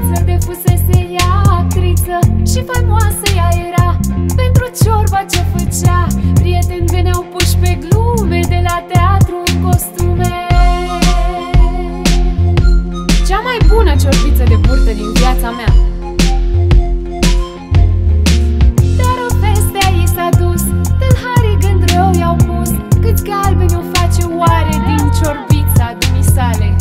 fetiță, de fusese ea actriță și faimoasă ea era pentru ciorba ce făcea. Prieteni veneau puși pe glume de la teatru în costume. Cea mai bună ciorbiță de burtă din viața mea. Dar o festea ei s-a dus, tâlharii gând rău i-au pus. Câți galbeni o face oare din ciorbița dumisale?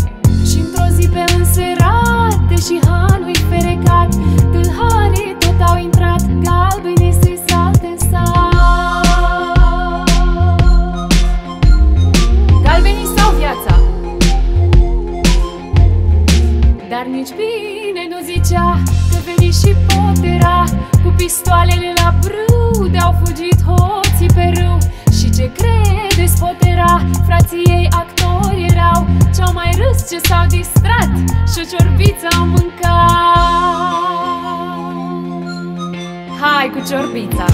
Și într-o zi pe înserate și hanul-i ferecat, tâlharii tot au intrat, galbenii se salte în sat. Galbenii sau viața? Dar nici bine nu zicea, că veni și potera. Cu pistoalele la brâu au fugit hoții pe râu. Și ce credeți, potera? Frații ei actori erau. Ce-au mai râs, ce s-au distrat și-o ciorbiță au mâncat. Hai cu ciorbița!